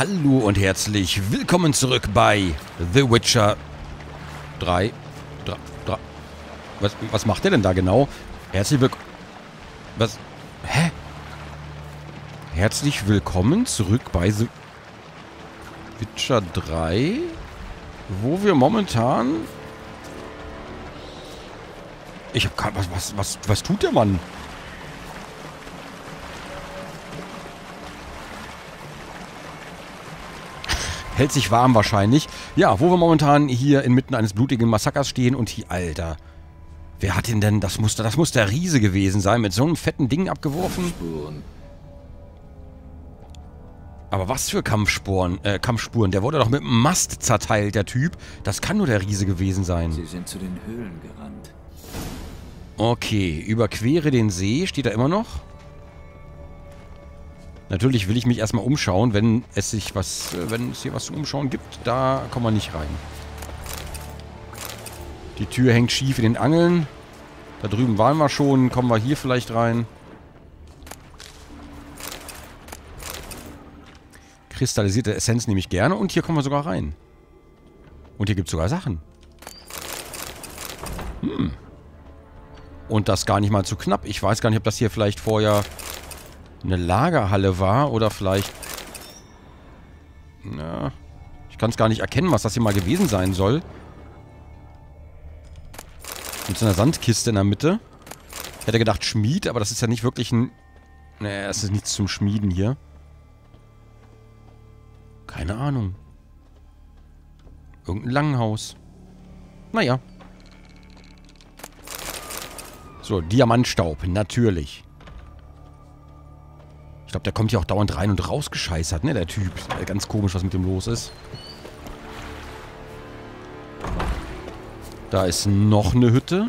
Hallo und herzlich willkommen zurück bei The Witcher 3. Was macht der denn da genau? Herzlich willkommen. Was? Hä? Herzlich willkommen zurück bei The Witcher 3, wo wir momentan... Ich hab keine... Was tut der Mann? Hält sich warm wahrscheinlich. Ja, wo wir momentan hier inmitten eines blutigen Massakers stehen und hier... Alter. Wer hat ihn denn... Das muss der Riese gewesen sein. Mit so einem fetten Ding abgeworfen. Aber was für Kampfspuren? Kampfspuren. Der wurde doch mit einem Mast zerteilt, der Typ. Das kann nur der Riese gewesen sein. Sie sind zu den Höhlen gerannt. Okay, überquere den See. Steht da immer noch? Natürlich will ich mich erstmal umschauen, wenn es hier was zum Umschauen gibt. Da kommen wir nicht rein. Die Tür hängt schief in den Angeln. Da drüben waren wir schon. Kommen wir hier vielleicht rein. Kristallisierte Essenz nehme ich gerne. Und hier kommen wir sogar rein. Und hier gibt es sogar Sachen. Hm. Und das gar nicht mal zu knapp. Ich weiß gar nicht, ob das hier vielleicht vorher eine Lagerhalle war oder vielleicht... Na, ich kann es gar nicht erkennen, was das hier mal gewesen sein soll. Mit so einer Sandkiste in der Mitte. Ich hätte gedacht Schmied, aber das ist ja nicht wirklich ein... Naja, es ist nichts zum Schmieden hier. Keine Ahnung. Irgendein Langhaus. Naja. So, Diamantstaub, natürlich. Ich glaube, der kommt hier auch dauernd rein und rausgescheißert, ne, der Typ. Ganz komisch, was mit dem los ist. Da ist noch eine Hütte.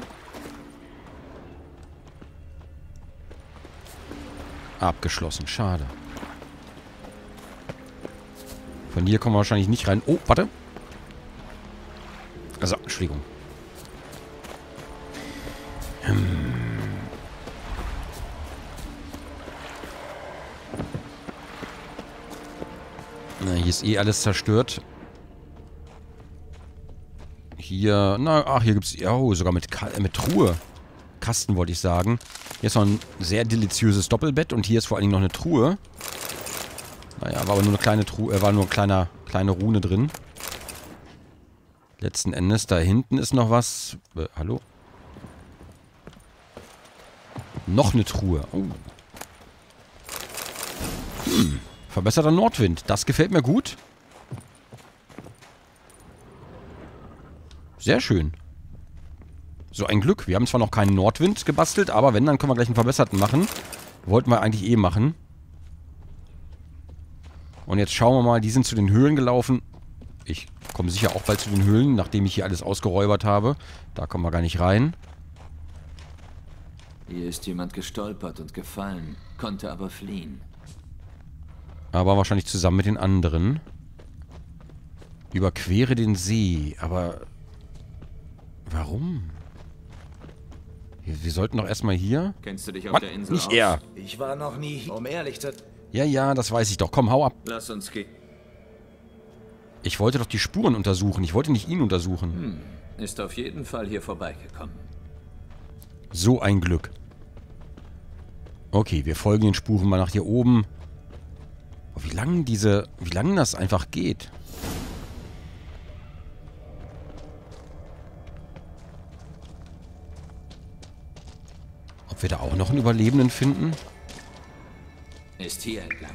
Abgeschlossen, schade. Von hier kommen wir wahrscheinlich nicht rein. Oh, warte. Also, Entschuldigung. Na, hier ist eh alles zerstört. Hier, na, ach, hier gibt's, oh, sogar mit Truhe. Kasten, wollte ich sagen. Hier ist noch ein sehr deliziöses Doppelbett und hier ist vor allen Dingen noch eine Truhe. Naja, war aber nur eine kleine Truhe, war nur eine kleine Rune drin. Letzten Endes, da hinten ist noch was. Hallo? Noch eine Truhe. Oh. Hm. Verbesserter Nordwind. Das gefällt mir gut. Sehr schön. So ein Glück. Wir haben zwar noch keinen Nordwind gebastelt, aber wenn, dann können wir gleich einen verbesserten machen. Wollten wir eigentlich eh machen. Und jetzt schauen wir mal. Die sind zu den Höhlen gelaufen. Ich komme sicher auch bald zu den Höhlen, nachdem ich hier alles ausgeräubert habe. Da kommen wir gar nicht rein. Hier ist jemand gestolpert und gefallen, konnte aber fliehen. Aber wahrscheinlich zusammen mit den anderen. Überquere den See, aber... Warum? Wir sollten doch erstmal hier... Kennst du dich auf der Insel aus? Nicht er! Ich war noch nie hier. Um ehrlich zu... Ja, ja, das weiß ich doch. Komm, hau ab. Lass uns gehen. Ich wollte doch die Spuren untersuchen. Ich wollte nicht ihn untersuchen. Hm. Ist auf jeden Fall hier vorbeigekommen. So ein Glück. Okay, wir folgen den Spuren mal nach hier oben. Oh, wie lang das einfach geht. Ob wir da auch noch einen Überlebenden finden? Ist hier entlang.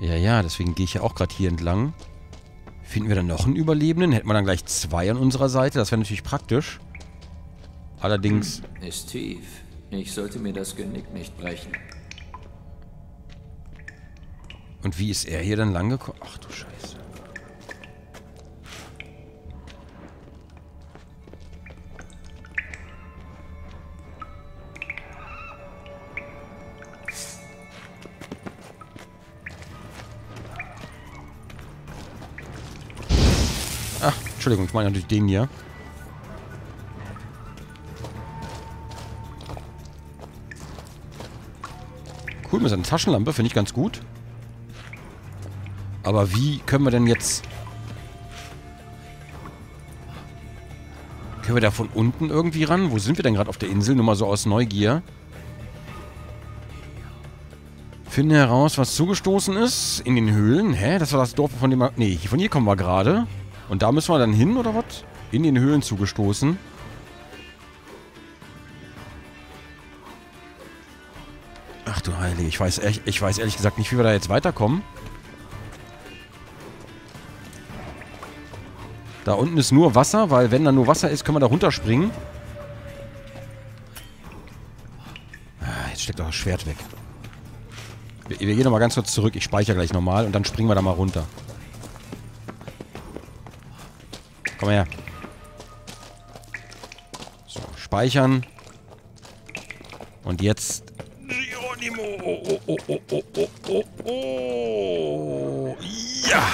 Ja, ja, deswegen gehe ich ja auch gerade hier entlang. Finden wir dann noch einen Überlebenden? Hätten wir dann gleich zwei an unserer Seite? Das wäre natürlich praktisch. Allerdings... Ist tief. Ich sollte mir das Genick nicht brechen. Und wie ist er hier dann lang gekommen? Ach du Scheiße. Ach, Entschuldigung, ich meine natürlich den hier. Cool, mit seiner Taschenlampe finde ich ganz gut. Aber wie können wir denn jetzt... Können wir da von unten irgendwie ran? Wo sind wir denn gerade auf der Insel? Nur mal so aus Neugier. Finde heraus, was zugestoßen ist. In den Höhlen. Hä? Das war das Dorf, von dem wir... Nee, von hier kommen wir gerade. Und da müssen wir dann hin, oder was? In den Höhlen zugestoßen. Ach du Heilige. Ich weiß ehrlich gesagt nicht, wie wir da jetzt weiterkommen. Da unten ist nur Wasser, weil wenn da nur Wasser ist, können wir da runterspringen. Ah, jetzt steckt doch das Schwert weg. Wir gehen nochmal ganz kurz zurück. Ich speichere gleich nochmal und dann springen wir da mal runter. Komm her. So, speichern. Und jetzt... Oh, oh, oh, oh, oh, oh, oh. Ja!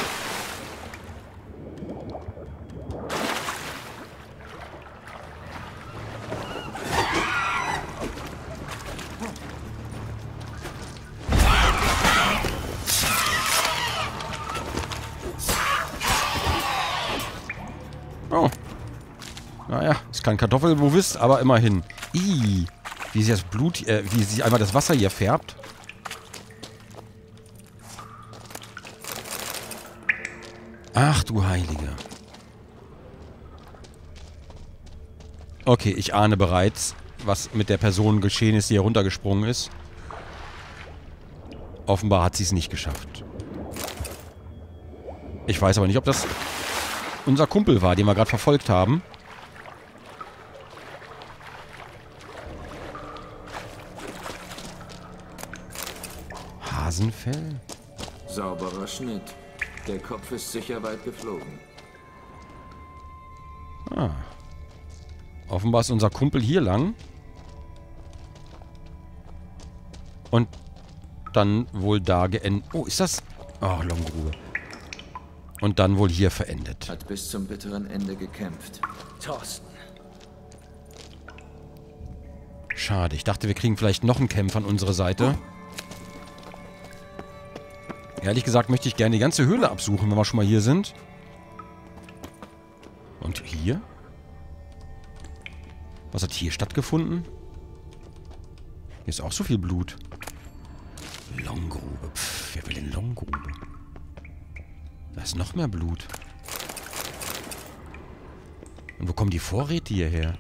Naja, ist kein Kartoffelbouwist, aber immerhin. Ih, wie sich das Blut, wie sich einmal das Wasser hier färbt. Ach du Heilige. Okay, ich ahne bereits, was mit der Person geschehen ist, die hier runtergesprungen ist. Offenbar hat sie es nicht geschafft. Ich weiß aber nicht, ob das unser Kumpel war, den wir gerade verfolgt haben. Hasenfell? Sauberer Schnitt. Der Kopf ist sicher weit geflogen. Ah. Offenbar ist unser Kumpel hier lang. Und dann wohl da geendet. Oh, ist das? Ach, Longgrube. Und dann wohl hier verendet. Hat bis zum bitteren Ende gekämpft. Thorsten. Schade. Ich dachte, wir kriegen vielleicht noch einen Kämpfer an unsere Seite. Ehrlich gesagt möchte ich gerne die ganze Höhle absuchen, wenn wir schon mal hier sind. Und hier? Was hat hier stattgefunden? Hier ist auch so viel Blut. Longgrube. Pff, wer will denn Longgrube? Da ist noch mehr Blut. Und wo kommen die Vorräte hierher?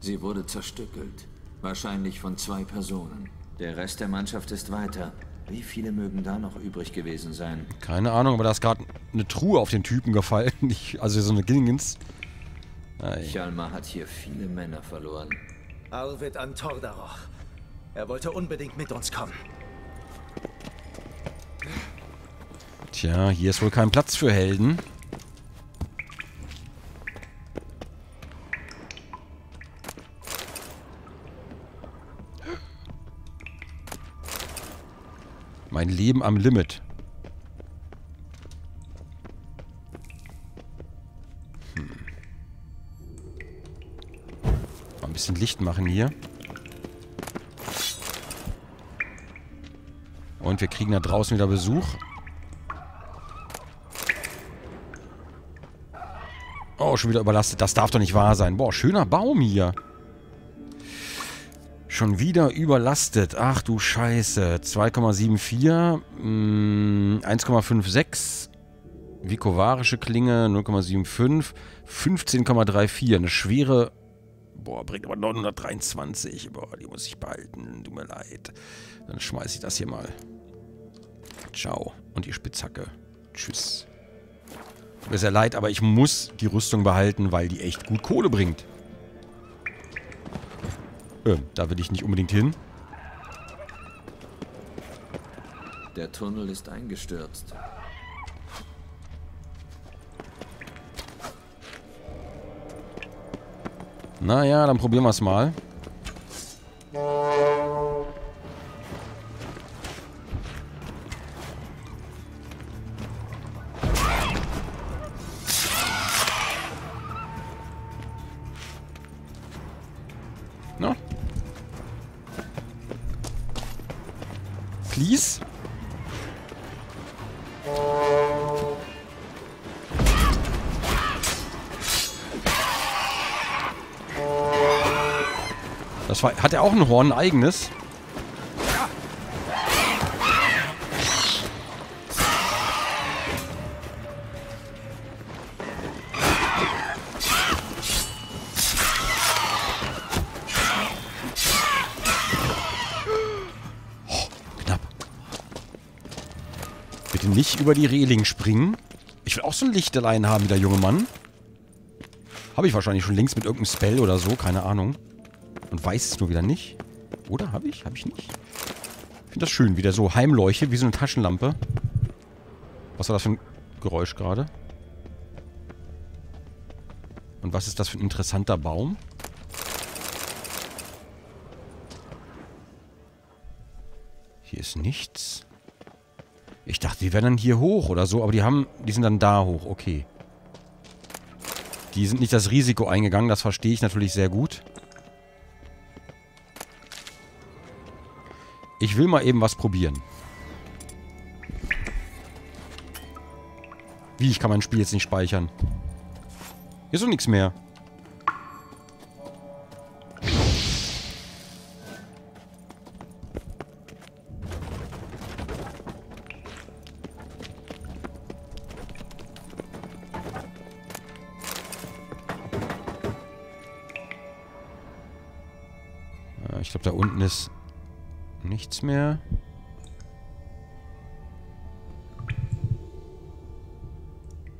Sie wurde zerstückelt. Wahrscheinlich von zwei Personen. Der Rest der Mannschaft ist weiter. Wie viele mögen da noch übrig gewesen sein? Keine Ahnung, aber da ist gerade eine Truhe auf den Typen gefallen. Also so eine Gingens. Hjalmar hat hier viele Männer verloren. Arvid an Tordaroch. Er wollte unbedingt mit uns kommen. Tja, hier ist wohl kein Platz für Helden. Mein Leben am Limit. Hm. Mal ein bisschen Licht machen hier. Und wir kriegen da draußen wieder Besuch. Oh, schon wieder überlastet. Das darf doch nicht wahr sein. Boah, schöner Baum hier. Schon wieder überlastet. Ach du Scheiße. 2,74. 1,56. Vikovarische Klinge. 0,75. 15,34. Eine schwere... Boah, bringt aber 923. Boah, die muss ich behalten. Tut mir leid. Dann schmeiße ich das hier mal. Ciao. Und die Spitzhacke. Tschüss. Tut mir sehr leid, aber ich muss die Rüstung behalten, weil die echt gut Kohle bringt. Da will ich nicht unbedingt hin. Der Tunnel ist eingestürzt. Naja, dann probieren wir es mal. Das war, hat er auch ein Horn, ein eigenes? Nicht über die Reling springen. Ich will auch so ein Lichterlein haben, der junge Mann. Habe ich wahrscheinlich schon links mit irgendeinem Spell oder so, keine Ahnung. Und weiß es nur wieder nicht. Oder? Habe ich? Habe ich nicht. Ich finde das schön, wieder so Heimleuchte, wie so eine Taschenlampe. Was war das für ein Geräusch gerade? Und was ist das für ein interessanter Baum? Hier ist nichts. Ich dachte, die wären dann hier hoch oder so, aber die sind dann da hoch, okay. Die sind nicht das Risiko eingegangen, das verstehe ich natürlich sehr gut. Ich will mal eben was probieren. Wie, ich kann mein Spiel jetzt nicht speichern? Hier ist doch nichts mehr. Ich glaube, da unten ist nichts mehr.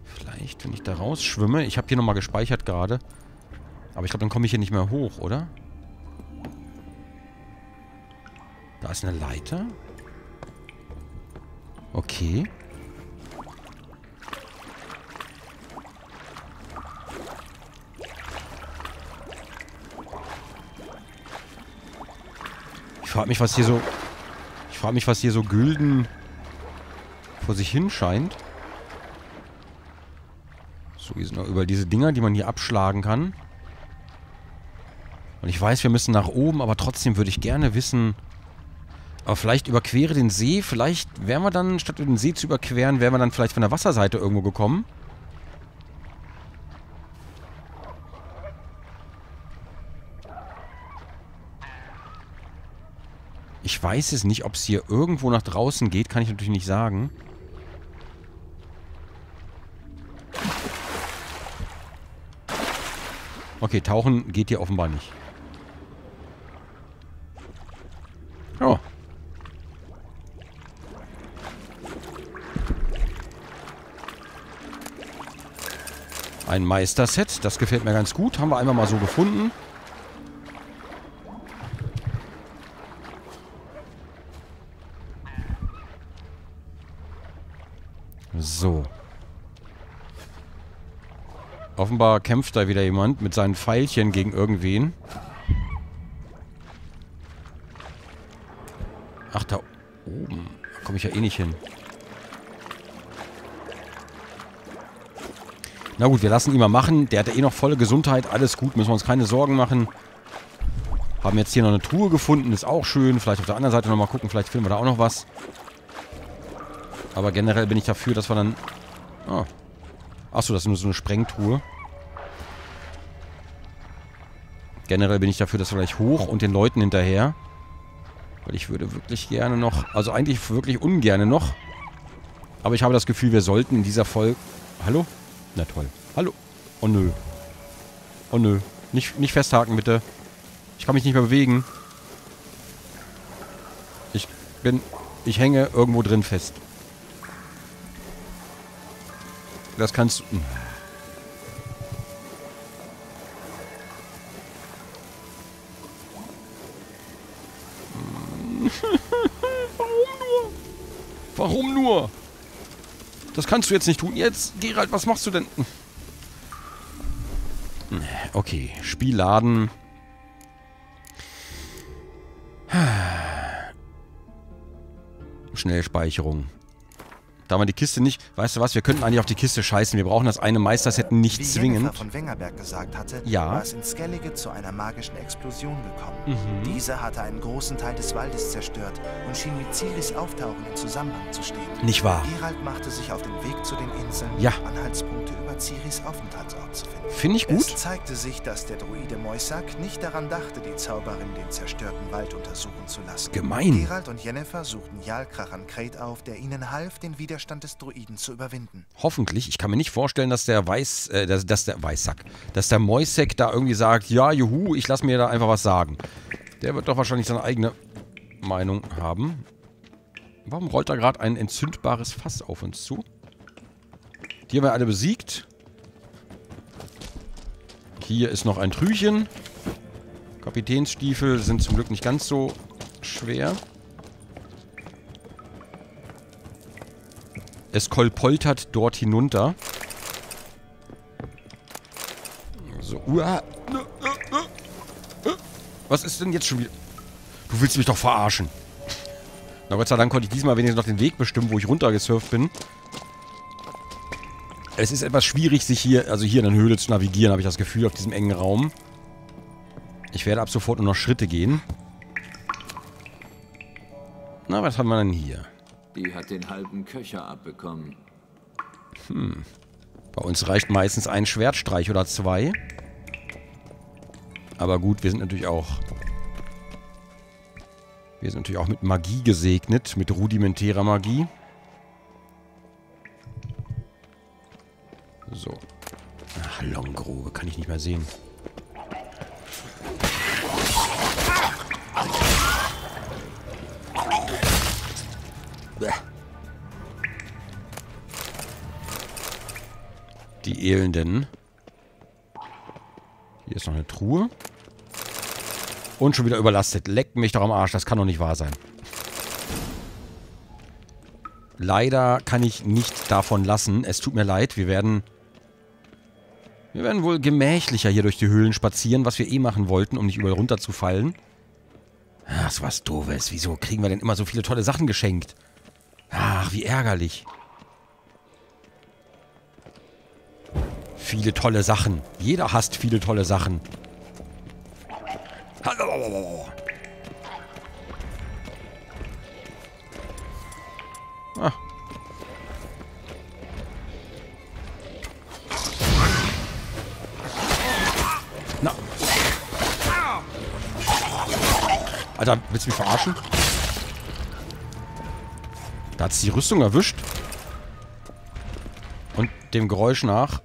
Vielleicht, wenn ich da rausschwimme. Ich habe hier nochmal gespeichert gerade. Aber ich glaube, dann komme ich hier nicht mehr hoch, oder? Da ist eine Leiter. Okay. Ich frage mich, was hier so gülden vor sich hin scheint. So, hier sind noch überall diese Dinger, die man hier abschlagen kann. Und ich weiß, wir müssen nach oben, aber trotzdem würde ich gerne wissen... Aber vielleicht überquere den See, vielleicht wären wir dann, statt den See zu überqueren, wären wir dann vielleicht von der Wasserseite irgendwo gekommen. Ich weiß es nicht, ob es hier irgendwo nach draußen geht, kann ich natürlich nicht sagen. Okay, tauchen geht hier offenbar nicht. Oh. Ein Meisterset, das gefällt mir ganz gut. Haben wir einmal mal so gefunden. So. Offenbar kämpft da wieder jemand mit seinen Pfeilchen gegen irgendwen. Ach, da oben. Da komme ich ja eh nicht hin. Na gut, wir lassen ihn mal machen. Der hat ja eh noch volle Gesundheit. Alles gut, müssen wir uns keine Sorgen machen. Haben jetzt hier noch eine Truhe gefunden. Ist auch schön. Vielleicht auf der anderen Seite nochmal gucken. Vielleicht finden wir da auch noch was. Aber generell bin ich dafür, dass wir dann... Oh. Achso, das ist nur so eine Sprengtruhe. Generell bin ich dafür, dass wir gleich hoch und den Leuten hinterher. Weil ich würde wirklich gerne noch... Also eigentlich wirklich ungerne noch. Aber ich habe das Gefühl, wir sollten in dieser Folge... Hallo? Na toll. Hallo. Oh nö. Oh nö. Nicht festhaken, bitte. Ich kann mich nicht mehr bewegen. Ich hänge irgendwo drin fest. Das kannst du... Warum nur? Warum nur? Das kannst du jetzt nicht tun. Jetzt, Geralt, was machst du denn? Okay, Spielladen. Schnellspeicherung. Da man die Kiste nicht... Weißt du was, wir könnten eigentlich auf die Kiste scheißen. Wir brauchen das eine Meisterset nicht zwingend. Wie Yennefer von Vengerberg gesagt hatte, war es in Skellige zu einer magischen Explosion gekommen. Mhm. Diese hatte einen großen Teil des Waldes zerstört und schien mit Ciris Auftauchen in Zusammenhang zu stehen. Nicht wahr? Geralt machte sich auf den Weg zu den Inseln, Anhaltspunkte über Ciris Aufenthaltsort zu finden. Finde ich gut. Es zeigte sich, dass der Druide Moissack nicht daran dachte, die Zauberin den zerstörten Wald untersuchen zu lassen. Gemein. Geralt und Yennefer suchten Hjalmar an Craite auf, der ihnen half, den Widerstand des Druiden zu überwinden. Hoffentlich. Ich kann mir nicht vorstellen, dass der Moissack da irgendwie sagt, ja, juhu, ich lasse mir da einfach was sagen. Der wird doch wahrscheinlich seine eigene Meinung haben. Warum rollt da gerade ein entzündbares Fass auf uns zu? Die haben wir alle besiegt. Hier ist noch ein Trüchen. Kapitänsstiefel sind zum Glück nicht ganz so schwer. Es kolpoltert dort hinunter. So, was ist denn jetzt schon wieder? Du willst mich doch verarschen. Na Gott sei Dank konnte ich diesmal wenigstens noch den Weg bestimmen, wo ich runtergesurft bin. Es ist etwas schwierig, sich hier, also hier in der Höhle zu navigieren, habe ich das Gefühl, auf diesem engen Raum. Ich werde ab sofort nur noch Schritte gehen. Na, was haben wir denn hier? Die hat den halben Köcher abbekommen. Hm. Bei uns reicht meistens ein Schwertstreich oder zwei. Aber gut, wir sind natürlich auch... Wir sind natürlich auch mit Magie gesegnet, mit rudimentärer Magie. So. Ach, Longgrube, kann ich nicht mehr sehen. Die Elenden. Hier ist noch eine Truhe. Und schon wieder überlastet. Leckt mich doch am Arsch. Das kann doch nicht wahr sein. Leider kann ich nicht davon lassen. Es tut mir leid. Wir werden wohl gemächlicher hier durch die Höhlen spazieren, was wir eh machen wollten, um nicht überall runterzufallen. Ach, so was Doofes. Wieso kriegen wir denn immer so viele tolle Sachen geschenkt? Ach, wie ärgerlich. Viele tolle Sachen. Jeder hasst viele tolle Sachen. Hallo. Ah. Na. Alter, willst du mich verarschen? Da hat es die Rüstung erwischt. Und dem Geräusch nach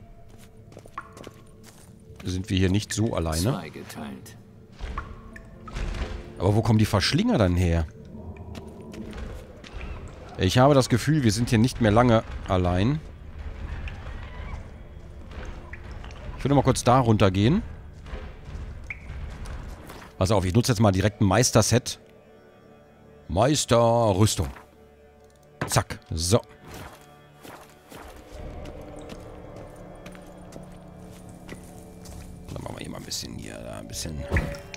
sind wir hier nicht so alleine. Aber wo kommen die Verschlinger dann her? Ich habe das Gefühl, wir sind hier nicht mehr lange allein. Ich würde mal kurz da runter gehen. Pass auf, ich nutze jetzt mal direkt ein Meisterset. Meisterrüstung. Zack. So. Dann machen wir hier mal ein bisschen hier, da ein bisschen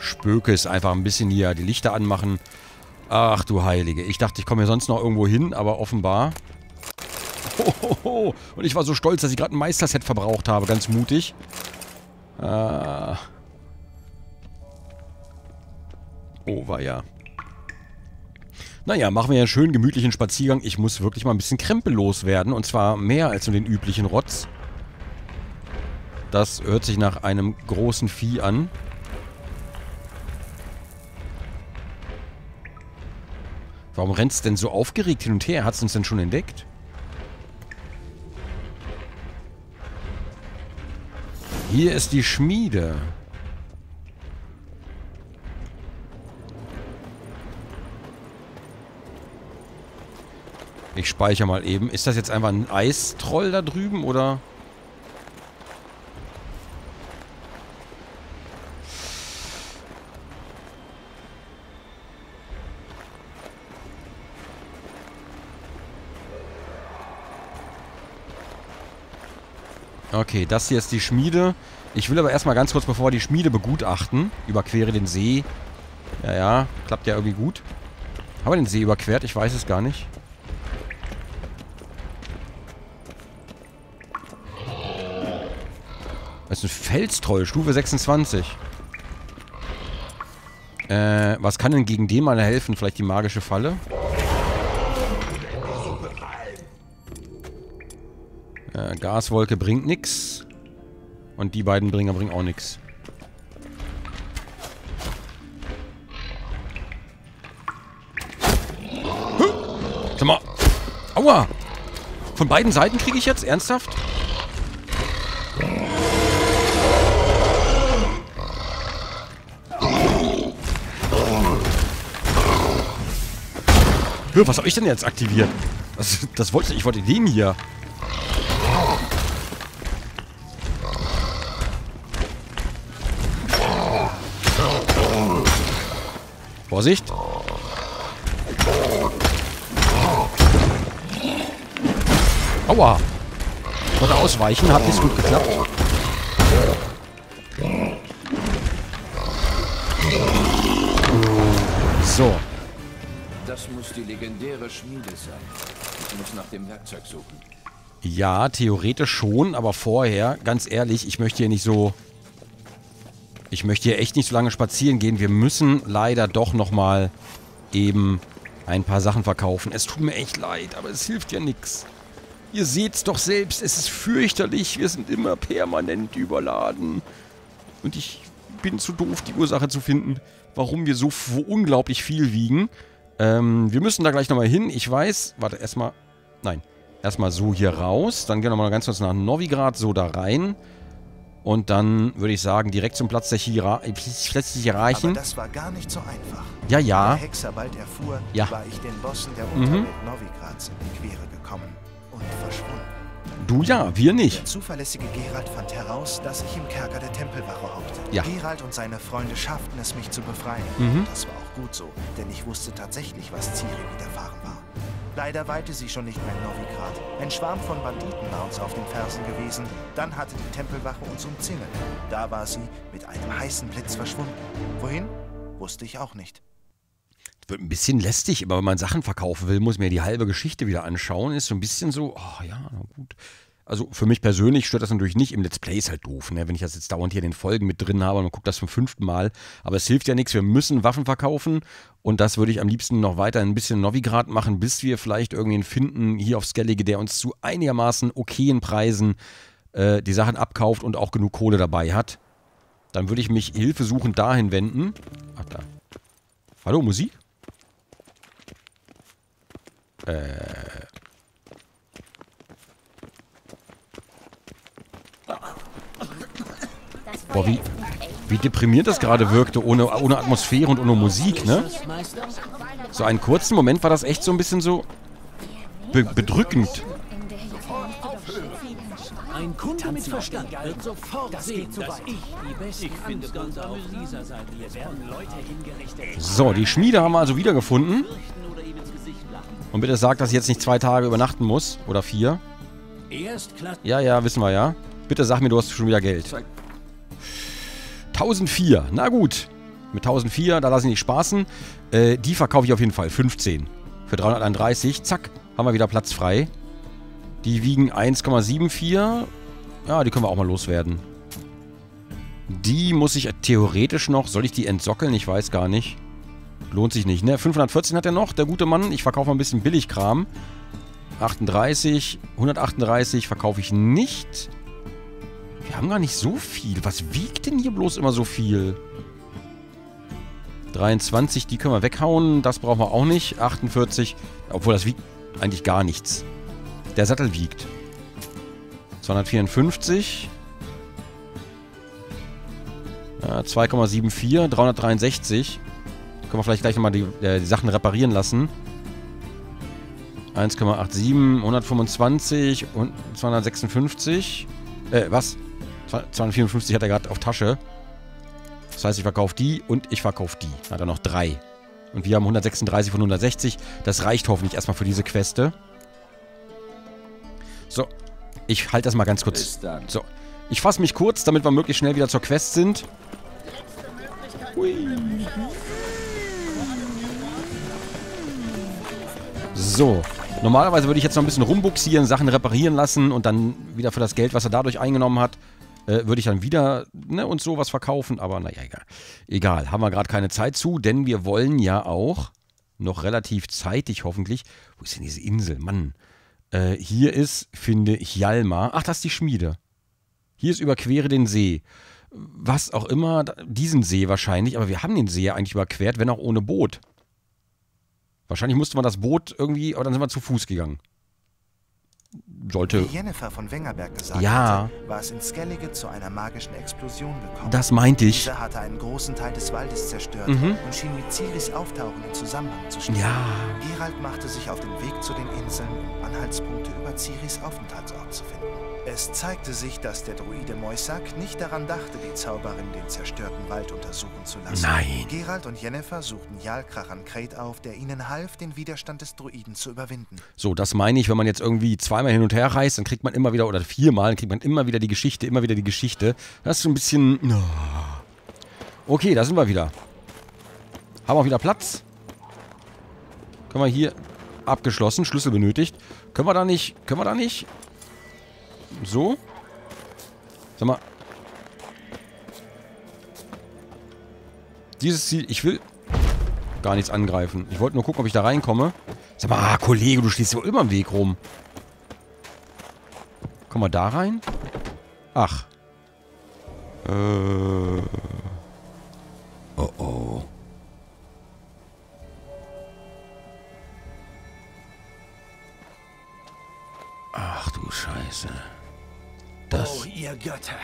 Spökes, einfach ein bisschen hier die Lichter anmachen. Ach du Heilige. Ich dachte, ich komme hier sonst noch irgendwo hin, aber offenbar. Hohoho. Und ich war so stolz, dass ich gerade ein Meisterset verbraucht habe, ganz mutig. Oh, war ja. Naja, machen wir ja einen schönen gemütlichen Spaziergang. Ich muss wirklich mal ein bisschen Krempel loswerden. Und zwar mehr als nur den üblichen Rotz. Das hört sich nach einem großen Vieh an. Warum rennt es denn so aufgeregt hin und her? Hat es uns denn schon entdeckt? Hier ist die Schmiede. Ich speichere mal eben. Ist das jetzt einfach ein Eistroll da drüben, oder? Okay, das hier ist die Schmiede. Ich will aber erstmal ganz kurz, bevor wir die Schmiede begutachten, überquere den See. Ja, klappt ja irgendwie gut. Haben wir den See überquert? Ich weiß es gar nicht. Das ist ein Felstroll, Stufe 26. Was kann denn gegen den mal helfen? Vielleicht die magische Falle? Gaswolke bringt nichts. Und die beiden Bringer bringen auch nichts. Sag mal. Aua! Von beiden Seiten kriege ich jetzt? Ernsthaft? Hör, was habe ich denn jetzt aktiviert? Das wollte ich. Ich wollte den hier. Vorsicht! Aua! Ich wollte ausweichen, hat nicht gut geklappt. So. Das muss die legendäre Schmiede sein. Ich muss nach dem Werkzeug suchen. Ja, theoretisch schon, aber vorher, ganz ehrlich, ich möchte hier nicht so... Ich möchte hier echt nicht so lange spazieren gehen. Wir müssen leider doch nochmal eben ein paar Sachen verkaufen. Es tut mir echt leid, aber es hilft ja nichts. Ihr seht's doch selbst, es ist fürchterlich. Wir sind immer permanent überladen. Und ich bin zu doof, die Ursache zu finden, warum wir so unglaublich viel wiegen. Wir müssen da gleich nochmal hin. Ich weiß, warte, erstmal... Nein, erstmal so hier raus. Dann gehen wir mal ganz kurz nach Novigrad, so da rein. Und dann würde ich sagen, direkt zum Platz der Hierarchen. Aber das war gar nicht so einfach. Ja, ja. Der Hexer bald erfuhr, war ich den Bossen der Unterwelt Novigrads in die Quere gekommen. Und verschwunden. Du ja, wir nicht. Der zuverlässige Geralt fand heraus, dass ich im Kerker der Tempelwache hockte. Ja. Geralt und seine Freunde schafften es, mich zu befreien. Mhm. Das war auch gut so, denn ich wusste tatsächlich, was Ciri widerfahren war. Leider weilte sie schon nicht mehr in Novigrad. Ein Schwarm von Banditen war uns auf den Fersen gewesen. Dann hatte die Tempelwache uns umzingelt. Da war sie mit einem heißen Blitz verschwunden. Wohin? Wusste ich auch nicht. Wird ein bisschen lästig, aber wenn man Sachen verkaufen will, muss mir die halbe Geschichte wieder anschauen. Ist so ein bisschen so, oh ja, na gut. Also für mich persönlich stört das natürlich nicht. Im Let's Play ist halt doof, ne? Wenn ich das jetzt dauernd hier in den Folgen mit drin habe und man guckt das zum 5. Mal. Aber es hilft ja nichts, wir müssen Waffen verkaufen. Und das würde ich am liebsten noch weiter ein bisschen Novigrad machen, bis wir vielleicht irgendwen finden hier auf Skellige, der uns zu einigermaßen okayen Preisen die Sachen abkauft und auch genug Kohle dabei hat. Dann würde ich mich hilfesuchend dahin wenden. Ach, da. Hallo, Musik? Boah, wie deprimierend das gerade wirkte, ohne Atmosphäre und ohne Musik, ne? So einen kurzen Moment war das echt so ein bisschen so bedrückend. Ein Kunde mit Verstand wird sofort sehen, dass ich die besten Angstgänger auf dieser Seite hier werden Leute hingerichtet. So, die Schmiede haben wir also wiedergefunden. Und bitte sagt, dass ich jetzt nicht 2 Tage übernachten muss. Oder 4. Ja, ja, wissen wir ja. Bitte sag mir, du hast schon wieder Geld. 1004. Na gut. Mit 1004, da lasse ich nicht spaßen. Die verkaufe ich auf jeden Fall. 15. Für 331. Zack. Haben wir wieder Platz frei. Die wiegen 1,74. Ja, die können wir auch mal loswerden. Die muss ich theoretisch noch... Soll ich die entsockeln? Ich weiß gar nicht. Lohnt sich nicht, ne? 514 hat er noch, der gute Mann. Ich verkaufe mal ein bisschen Billigkram. 38, 138 verkaufe ich nicht. Wir haben gar nicht so viel. Was wiegt denn hier bloß immer so viel? 23, die können wir weghauen. Das brauchen wir auch nicht. 48, obwohl das wiegt eigentlich gar nichts. Der Sattel wiegt. 254. Ja, 2,74, 363. Können wir vielleicht gleich nochmal die Sachen reparieren lassen. 1,87, 125 und 256. Was? 254 hat er gerade auf Tasche. Das heißt, ich verkaufe die und ich verkaufe die. Hat er noch 3. Und wir haben 136 von 160. Das reicht hoffentlich erstmal für diese Queste. So. Ich halte das mal ganz kurz. So. Ich fasse mich kurz, damit wir möglichst schnell wieder zur Quest sind. Hui. So, normalerweise würde ich jetzt noch ein bisschen rumbuxieren, Sachen reparieren lassen und dann wieder für das Geld, was er dadurch eingenommen hat, würde ich dann wieder uns sowas verkaufen, aber naja, egal. Egal, haben wir gerade keine Zeit zu, denn wir wollen ja auch noch relativ zeitig hoffentlich, wo ist denn diese Insel, Mann? Hier ist, finde ich, Hjalmar, ach, das ist die Schmiede. Hier ist überquere den See. Was auch immer, diesen See wahrscheinlich, aber wir haben den See ja eigentlich überquert, wenn auch ohne Boot. Wahrscheinlich musste man das Boot irgendwie, aber dann sind wir zu Fuß gegangen. Sollte. Wie Yennefer von Vengerberg gesagt hatte, war es in Skellige zu einer magischen Explosion gekommen. Das meinte ich. Diese hatte einen großen Teil des Waldes zerstört und schien mit Ciris Auftauchen in Zusammenhang zu stehen. Ja. Geralt machte sich auf den Weg zu den Inseln, um Anhaltspunkte über Ciris Aufenthaltsort zu finden. Es zeigte sich, dass der Druide Moissack nicht daran dachte, die Zauberin den zerstörten Wald untersuchen zu lassen. Nein. Geralt und Yennefer suchten Hjalmar an Craite auf, der ihnen half, den Widerstand des Druiden zu überwinden. So, das meine ich, wenn man jetzt irgendwie zweimal hin und her reist, dann kriegt man immer wieder, oder viermal, dann kriegt man immer wieder die Geschichte, Das ist so ein bisschen... Okay, da sind wir wieder. Haben auch wieder Platz. Können wir hier... Abgeschlossen, Schlüssel benötigt. Können wir da nicht... So. Sag mal. Dieses Ziel... Ich will gar nichts angreifen. Ich wollte nur gucken, ob ich da reinkomme. Sag mal, Kollege, du stehst ja immer im Weg rum. Kommen wir da rein? Ach. Oh oh. Ach du Scheiße. Das... Oh, ihr Götter.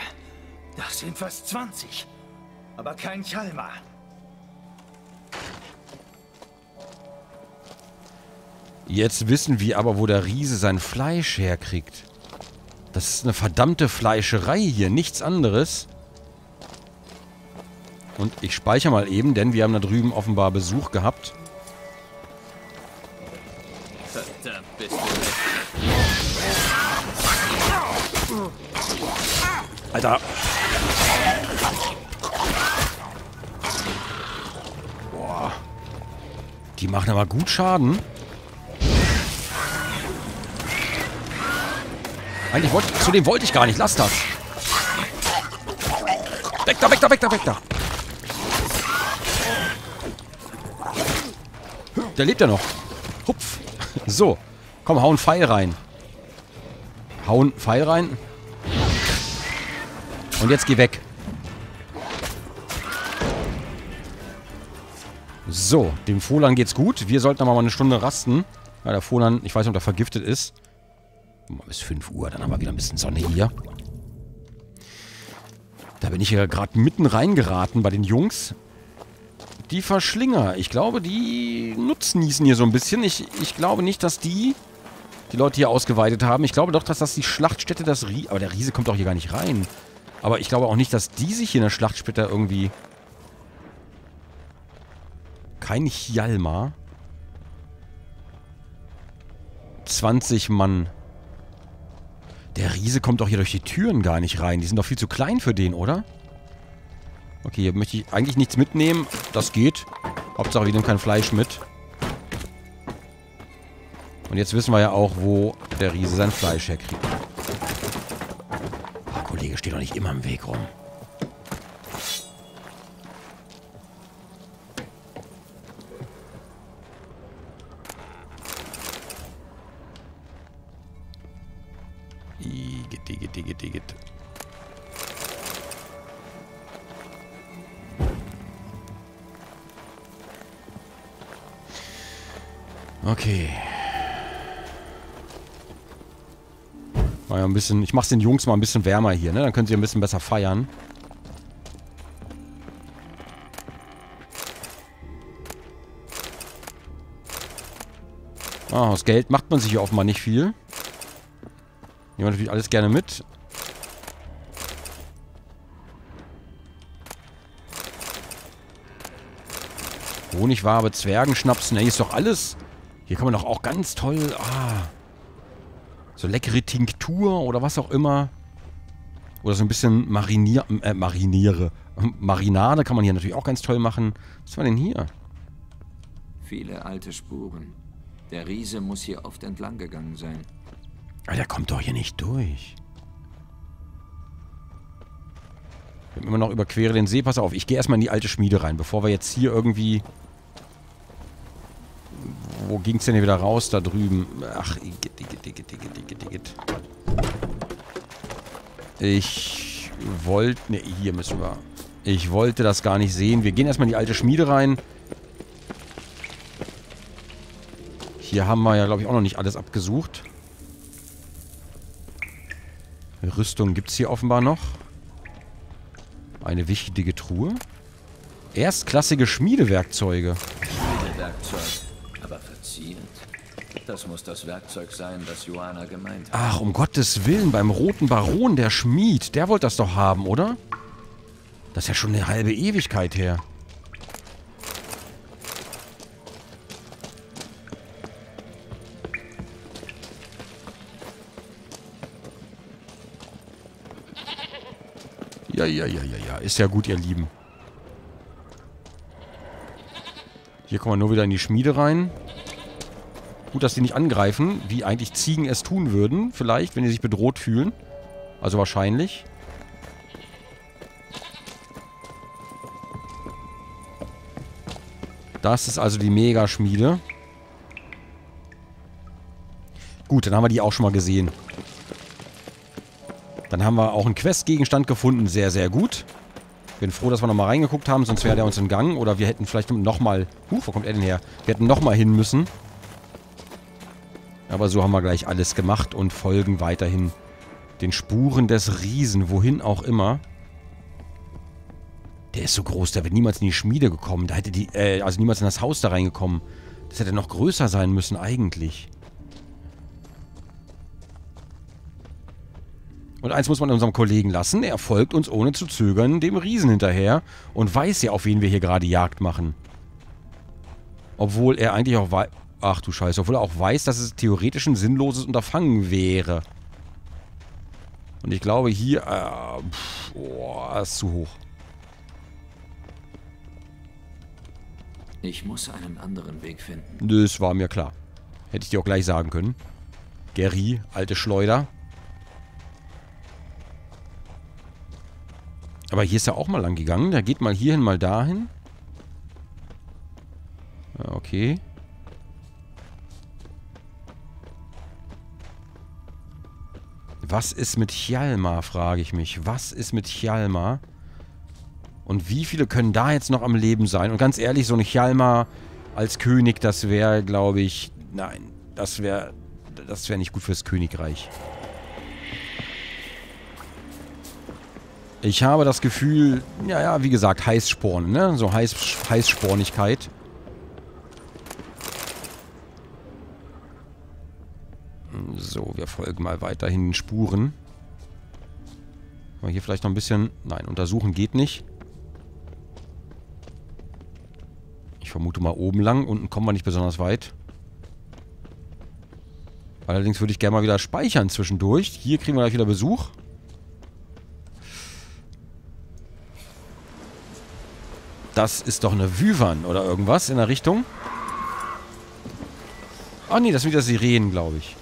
Das sind fast 20. Aber kein Hjalmar. Jetzt wissen wir aber, wo der Riese sein Fleisch herkriegt. Das ist eine verdammte Fleischerei hier. Nichts anderes. Und ich speichere mal eben, denn wir haben da drüben offenbar Besuch gehabt. Verdammt bist du. Alter. Boah. Die machen aber gut Schaden. Eigentlich wollte... Zu dem wollte ich gar nicht. Lass das. Weg da, weg da, weg da, weg da. Der lebt ja noch. Hupf. So. Komm, hau einen Pfeil rein. Hau einen Pfeil rein. Und jetzt geh weg. So, dem Fohlan geht's gut. Wir sollten aber mal eine Stunde rasten. Ja, der Fohlan, ich weiß nicht, ob der vergiftet ist. Bis 5 Uhr, dann haben wir wieder ein bisschen Sonne hier. Da bin ich ja gerade mitten reingeraten bei den Jungs. Die Verschlinger, ich glaube, die nutznießen hier so ein bisschen. Ich glaube nicht, dass die Leute hier ausgeweidet haben. Ich glaube doch, dass das die Schlachtstätte, das Riese... Aber der Riese kommt doch hier gar nicht rein. Aber ich glaube auch nicht, dass die sich hier in der Schlacht später irgendwie... Kein Hjalmar. 20 Mann. Der Riese kommt doch hier durch die Türen gar nicht rein. Die sind doch viel zu klein für den, oder? Okay, hier möchte ich eigentlich nichts mitnehmen. Das geht. Hauptsache, wir nehmen kein Fleisch mit. Und jetzt wissen wir ja auch, wo der Riese sein Fleisch herkriegt. Kollege, steht doch nicht immer im Weg rum. Igitt, igitt, igitt, igitt. Okay. Ein bisschen, ich mach's den Jungs mal ein bisschen wärmer hier, ne? Dann können sie ein bisschen besser feiern. Ah, aus Geld macht man sich hier offenbar nicht viel. Nehmen wir natürlich alles gerne mit. Honigwabe, Zwergenschnapsen, ey, ist doch alles. Hier kann man doch auch ganz toll... So leckere Tinktur oder was auch immer. Oder so ein bisschen Marinade kann man hier natürlich auch ganz toll machen. Was war denn hier? Viele alte Spuren. Der Riese muss hier oft entlang gegangen sein. Aber der kommt doch hier nicht durch. Immer noch überquere den See. Pass auf, ich gehe erstmal in die alte Schmiede rein, bevor wir jetzt hier irgendwie... Wo ging's denn hier wieder raus? Da drüben. Ach, igitt. Ich wollte... Ne, hier müssen wir... Ich wollte das gar nicht sehen. Wir gehen erstmal in die alte Schmiede rein. Hier haben wir ja, glaube ich, auch noch nicht alles abgesucht. Rüstung gibt es hier offenbar noch. Eine wichtige Truhe. Erstklassige Schmiedewerkzeuge. Schmiedewerkzeug, aber verziert. Das muss das Werkzeug sein, das Johanna gemeint hat. Ach, um Gottes Willen, beim Roten Baron, der Schmied, der wollte das doch haben, oder? Das ist ja schon eine halbe Ewigkeit her. Ja. Ist ja gut, ihr Lieben. Hier kommen wir nur wieder in die Schmiede rein. Gut, dass die nicht angreifen, wie eigentlich Ziegen es tun würden. Vielleicht, wenn die sich bedroht fühlen. Also wahrscheinlich. Das ist also die Megaschmiede. Gut, dann haben wir die auch schon mal gesehen. Dann haben wir auch einen Questgegenstand gefunden. Sehr, sehr gut. Bin froh, dass wir nochmal reingeguckt haben, sonst wäre der uns entgangen. Oder wir hätten vielleicht nochmal... Wo kommt er denn her? Wir hätten nochmal hin müssen. Aber so haben wir gleich alles gemacht und folgen weiterhin den Spuren des Riesen, wohin auch immer. Der ist so groß, der wird niemals in die Schmiede gekommen. Da hätte die... also niemals in das Haus da reingekommen. Das hätte noch größer sein müssen eigentlich. Und eins muss man unserem Kollegen lassen, er folgt uns ohne zu zögern dem Riesen hinterher und weiß ja, auf wen wir hier gerade Jagd machen. Obwohl er eigentlich auch weiß... Ach du Scheiße, obwohl er auch weiß, dass es theoretisch ein sinnloses Unterfangen wäre. Und ich glaube hier... das ist zu hoch. Ich muss einen anderen Weg finden. Das war mir klar. Hätte ich dir auch gleich sagen können. Gerry, alte Schleuder. Aber hier ist er auch mal lang gegangen. Der geht mal hierhin, mal dahin. Okay. Was ist mit Hjalmar, frage ich mich. Was ist mit Hjalmar? Und wie viele können da jetzt noch am Leben sein? Und ganz ehrlich, so ein Hjalmar als König, das wäre, glaube ich... Nein, das wäre nicht gut fürs Königreich. Ich habe das Gefühl, ja, wie gesagt, Heißsporn, ne? So Heißspornigkeit. So, wir folgen mal weiterhin den Spuren. Mal hier vielleicht noch ein bisschen... Nein, untersuchen geht nicht. Ich vermute mal oben lang. Unten kommen wir nicht besonders weit. Allerdings würde ich gerne mal wieder speichern zwischendurch. Hier kriegen wir gleich wieder Besuch. Das ist doch eine Wyvern oder irgendwas in der Richtung. Ah nee, das sind wieder Sirenen, glaube ich.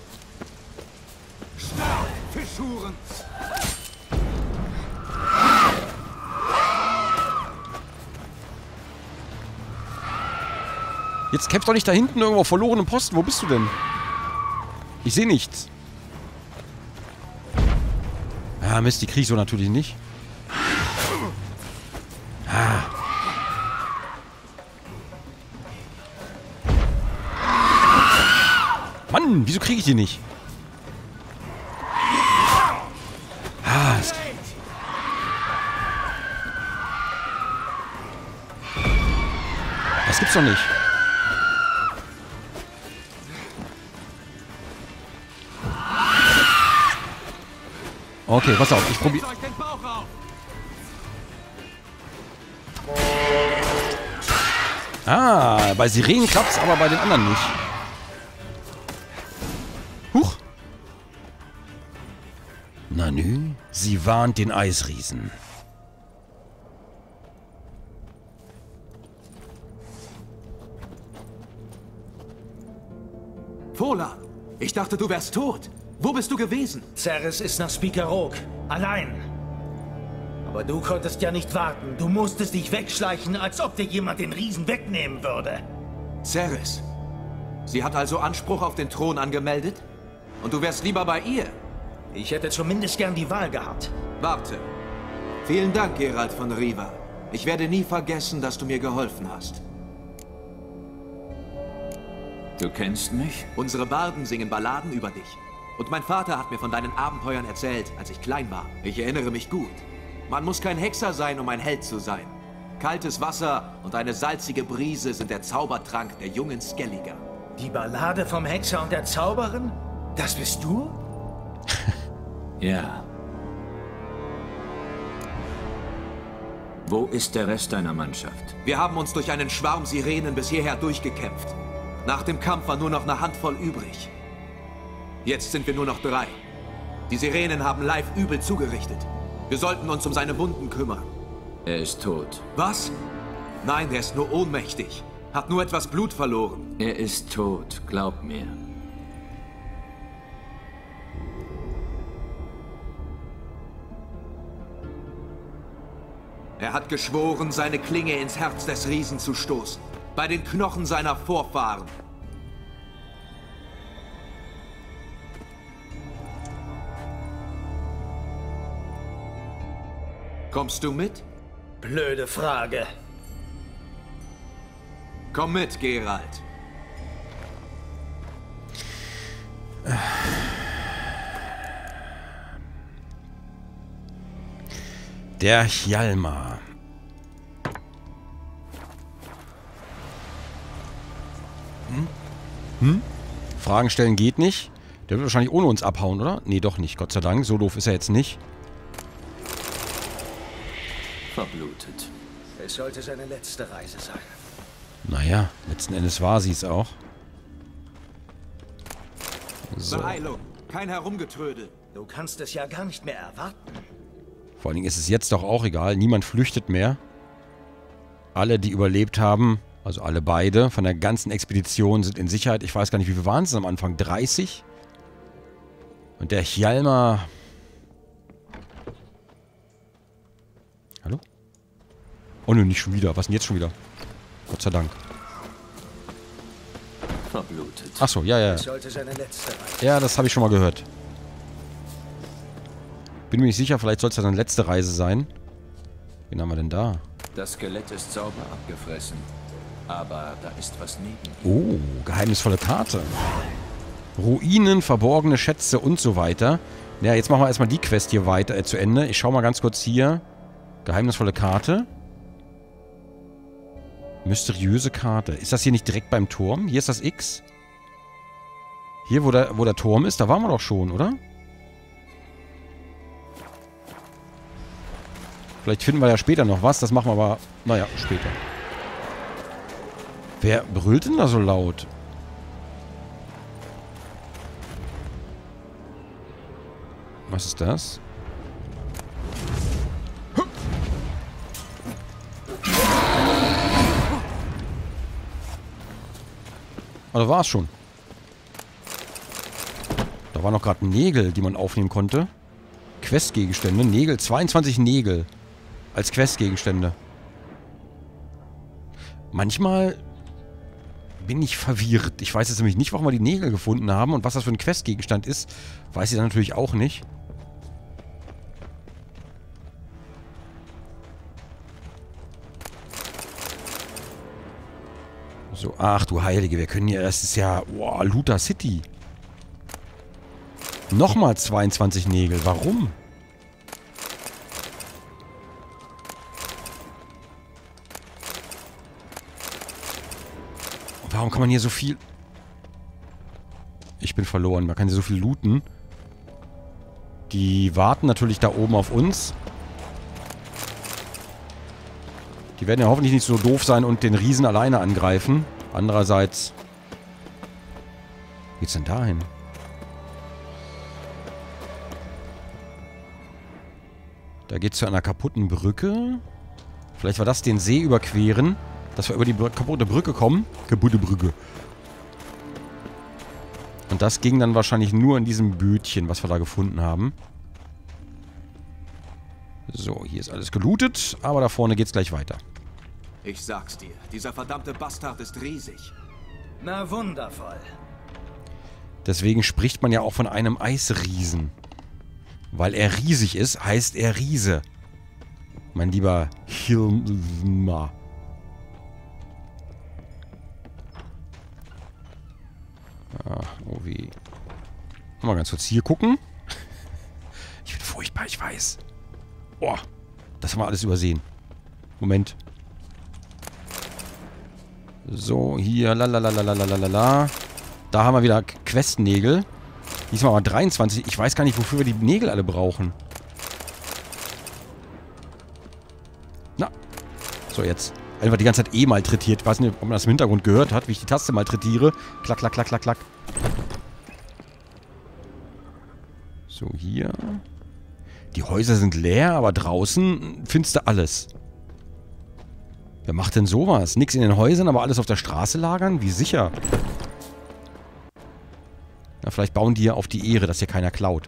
Jetzt kämpft doch nicht da hinten irgendwo auf verlorenem Posten. Wo bist du denn? Ich sehe nichts. Ah, Mist, die krieg ich so natürlich nicht. Mann, wieso kriege ich die nicht? Ah, das gibt's doch nicht. Okay, pass auf, ich probiere... Ah, bei Sirenen klappt's, aber bei den anderen nicht. Nö, sie warnt den Eisriesen. Vola, ich dachte, du wärst tot. Wo bist du gewesen? Ceres ist nach Spikarog. Allein. Aber du konntest ja nicht warten. Du musstest dich wegschleichen, als ob dir jemand den Riesen wegnehmen würde. Ceres, sie hat also Anspruch auf den Thron angemeldet? Und du wärst lieber bei ihr? Ich hätte zumindest gern die Wahl gehabt. Warte. Vielen Dank, Geralt von Riva. Ich werde nie vergessen, dass du mir geholfen hast. Du kennst mich? Unsere Barden singen Balladen über dich. Und mein Vater hat mir von deinen Abenteuern erzählt, als ich klein war. Ich erinnere mich gut. Man muss kein Hexer sein, um ein Held zu sein. Kaltes Wasser und eine salzige Brise sind der Zaubertrank der jungen Skelliger. Die Ballade vom Hexer und der Zauberin? Das bist du? Ja. Wo ist der Rest deiner Mannschaft? Wir haben uns durch einen Schwarm Sirenen bis hierher durchgekämpft. Nach dem Kampf war nur noch eine Handvoll übrig. Jetzt sind wir nur noch 3. Die Sirenen haben Leif übel zugerichtet. Wir sollten uns um seine Wunden kümmern. Er ist tot. Was? Nein, er ist nur ohnmächtig. Hat nur etwas Blut verloren. Er ist tot, glaub mir. Er hat geschworen, seine Klinge ins Herz des Riesen zu stoßen. Bei den Knochen seiner Vorfahren. Kommst du mit? Blöde Frage. Komm mit, Geralt. Der Hjalmar. Fragen stellen geht nicht. Der wird wahrscheinlich ohne uns abhauen, oder? Nee, doch nicht, Gott sei Dank. So doof ist er jetzt nicht. Verblutet. Es sollte seine letzte Reise sein. Naja, letzten Endes war sie es auch. So. Beeilung, kein Herumgetrödel. Du kannst es ja gar nicht mehr erwarten. Vor allen Dingen ist es jetzt doch auch egal. Niemand flüchtet mehr. Alle, die überlebt haben, also alle beide, von der ganzen Expedition sind in Sicherheit. Ich weiß gar nicht, wie viele waren es am Anfang? 30? Und der Hjalmar... Hallo? Oh ne, nicht schon wieder. Was denn jetzt schon wieder? Gott sei Dank. Verblutet. Achso, ja, ja. Ja, das habe ich schon mal gehört. Bin mir nicht sicher, vielleicht soll es ja seine letzte Reise sein. Wen haben wir denn da? Das Skelett ist sauber abgefressen. Aber da ist was neben. Oh, geheimnisvolle Karte. Ruinen, verborgene Schätze und so weiter. Ja, jetzt machen wir erstmal die Quest hier weiter zu Ende. Ich schau mal ganz kurz hier. Geheimnisvolle Karte. Mysteriöse Karte. Ist das hier nicht direkt beim Turm? Hier ist das X. Hier, wo der Turm ist, da waren wir doch schon, oder? Vielleicht finden wir ja später noch was. Das machen wir aber, naja, später. Wer brüllt denn da so laut? Was ist das? Ah, da war's schon. Da waren noch gerade Nägel, die man aufnehmen konnte. Questgegenstände, Nägel, 22 Nägel. Als Questgegenstände. Manchmal bin ich verwirrt. Ich weiß jetzt nämlich nicht, warum wir die Nägel gefunden haben und was das für ein Questgegenstand ist. Weiß ich dann natürlich auch nicht. So, ach du Heilige, wir können ja, das ist ja, wow, Looter City. Nochmal 22 Nägel, warum? Warum kann man hier so viel... Ich bin verloren, man kann hier so viel looten. Die warten natürlich da oben auf uns. Die werden ja hoffentlich nicht so doof sein und den Riesen alleine angreifen. Andererseits... Wo geht's denn da hin? Da geht's zu einer kaputten Brücke. Vielleicht war das den See überqueren. Dass wir über die kaputte Brücke kommen. Kaputte Brücke. Und das ging dann wahrscheinlich nur in diesem Bötchen, was wir da gefunden haben. So, hier ist alles gelootet, aber da vorne geht's gleich weiter. Ich sag's dir, dieser verdammte Bastard ist riesig. Na wundervoll. Deswegen spricht man ja auch von einem Eisriesen. Weil er riesig ist, heißt er Riese. Mein lieber Hjalmar. Ach, oh weh. Mal ganz kurz hier gucken. Ich bin furchtbar, ich weiß. Oh, das haben wir alles übersehen. Moment. So, hier, la. Da haben wir wieder Questnägel. Diesmal aber 23. Ich weiß gar nicht, wofür wir die Nägel alle brauchen. Na. So, jetzt. Einfach die ganze Zeit malträtiert. Ich weiß nicht, ob man das im Hintergrund gehört hat, wie ich die Taste malträtiere. Klack, klack, klack, klack, klack. So, hier. Die Häuser sind leer, aber draußen findest du alles. Wer macht denn sowas? Nix in den Häusern, aber alles auf der Straße lagern? Wie sicher? Na, vielleicht bauen die ja auf die Ehre, dass hier keiner klaut.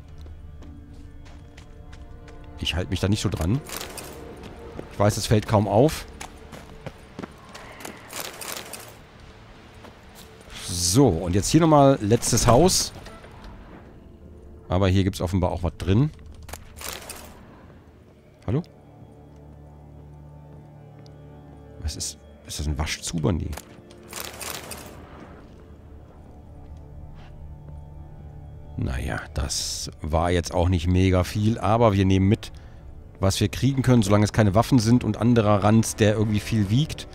Ich halte mich da nicht so dran. Ich weiß, es fällt kaum auf. So, und jetzt hier nochmal letztes Haus. Aber hier gibt es offenbar auch was drin. Hallo? Was ist... Ist das ein Waschzuber? Nee. Naja, das war jetzt auch nicht mega viel, aber wir nehmen mit, was wir kriegen können, solange es keine Waffen sind und anderer Ranz, der irgendwie viel wiegt.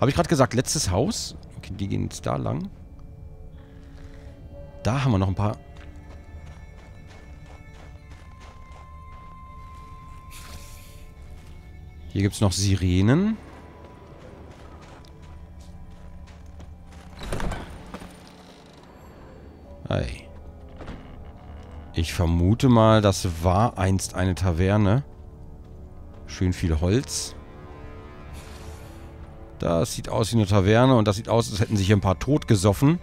Habe ich gerade gesagt, letztes Haus? Okay, die gehen jetzt da lang. Da haben wir noch ein paar... Hier gibt es noch Sirenen. Ei. Ich vermute mal, das war einst eine Taverne. Schön viel Holz. Das sieht aus wie eine Taverne und das sieht aus, als hätten sich hier ein paar tot gesoffen.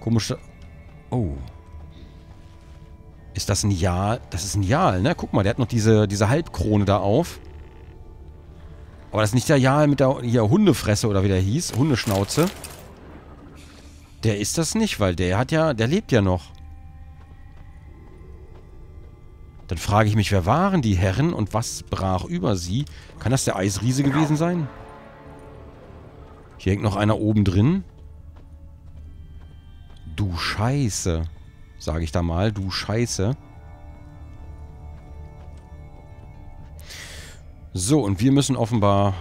Komische... Oh. Ist das ein Jarl? Das ist ein Jarl, ne? Guck mal, der hat noch diese Halbkrone da auf. Aber das ist nicht der Jarl mit der hier Hundefresse oder wie der hieß. Hundeschnauze. Der ist das nicht, weil der lebt ja noch. Dann frage ich mich, wer waren die Herren und was brach über sie? Kann das der Eisriese gewesen sein? Hier hängt noch einer oben drin. Du Scheiße, sage ich da mal, du Scheiße. So, und wir müssen offenbar...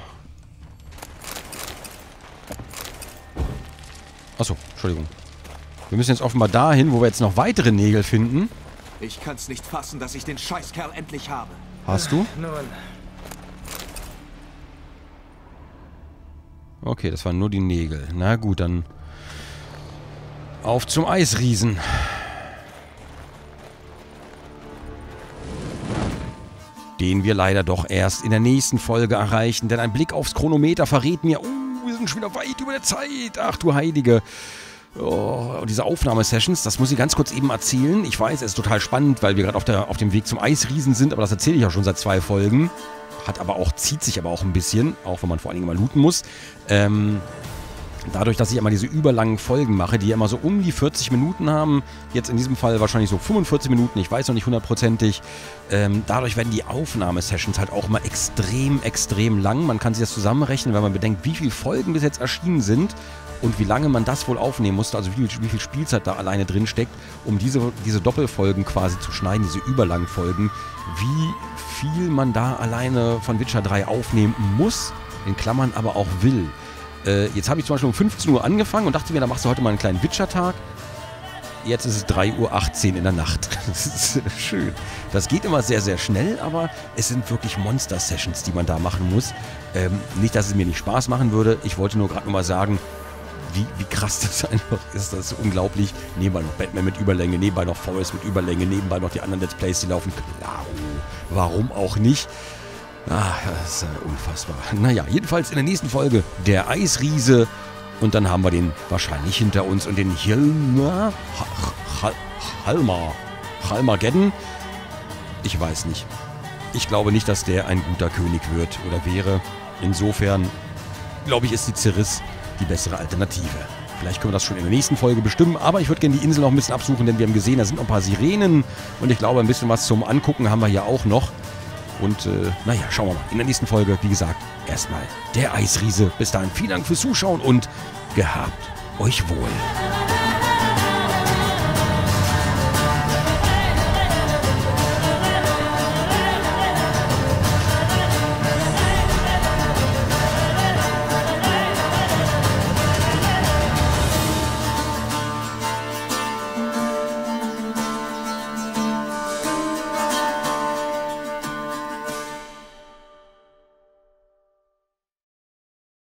Achso, Entschuldigung. Wir müssen jetzt offenbar dahin, wo wir jetzt noch weitere Nägel finden. Ich kann's nicht fassen, dass ich den Scheißkerl endlich habe. Hast du? Nun. Okay, das waren nur die Nägel. Na gut, dann auf zum Eisriesen. Den wir leider doch erst in der nächsten Folge erreichen, denn ein Blick aufs Chronometer verrät mir... Wir sind schon wieder weit über der Zeit. Ach du Heilige. Oh, diese Aufnahmesessions, das muss ich ganz kurz eben erzählen. Ich weiß, es ist total spannend, weil wir gerade auf dem Weg zum Eisriesen sind, aber das erzähle ich auch schon seit 2 Folgen. Zieht sich aber auch ein bisschen, auch wenn man vor allen Dingen mal looten muss. Dadurch, dass ich immer diese überlangen Folgen mache, die ja immer so um die 40 Minuten haben, jetzt in diesem Fall wahrscheinlich so 45 Minuten, ich weiß noch nicht hundertprozentig, dadurch werden die Aufnahmesessions halt auch immer extrem, extrem lang. Man kann sich das zusammenrechnen, wenn man bedenkt, wie viele Folgen bis jetzt erschienen sind und wie lange man das wohl aufnehmen musste, also wie viel Spielzeit da alleine drin steckt, um diese Doppelfolgen quasi zu schneiden, diese überlangen Folgen, wie viel man da alleine von Witcher 3 aufnehmen muss, in Klammern aber auch will. Jetzt habe ich zum Beispiel um 15 Uhr angefangen und dachte mir, da machst du heute mal einen kleinen Witcher-Tag. Jetzt ist es 3:18 Uhr in der Nacht. Das ist schön. Das geht immer sehr, sehr schnell, aber es sind wirklich Monster-Sessions, die man da machen muss. Nicht, dass es mir nicht Spaß machen würde. Ich wollte nur gerade mal sagen, wie krass das einfach ist. Das ist unglaublich. Nebenbei noch Batman mit Überlänge, nebenbei noch Forest mit Überlänge, nebenbei noch die anderen Let's Plays, die laufen. Klar, warum auch nicht? Ah, das ist unfassbar. Naja, jedenfalls in der nächsten Folge der Eisriese. Und dann haben wir den wahrscheinlich hinter uns und den Hjalmar Gedden. Ich weiß nicht. Ich glaube nicht, dass der ein guter König wird oder wäre. Insofern, glaube ich, ist die Ciris die bessere Alternative. Vielleicht können wir das schon in der nächsten Folge bestimmen, aber ich würde gerne die Insel noch ein bisschen absuchen, denn wir haben gesehen, da sind noch ein paar Sirenen und ich glaube, ein bisschen was zum Angucken haben wir hier auch noch. Und naja, schauen wir mal. In der nächsten Folge, wie gesagt, erstmal der Eisriese. Bis dahin, vielen Dank fürs Zuschauen und gehabt euch wohl.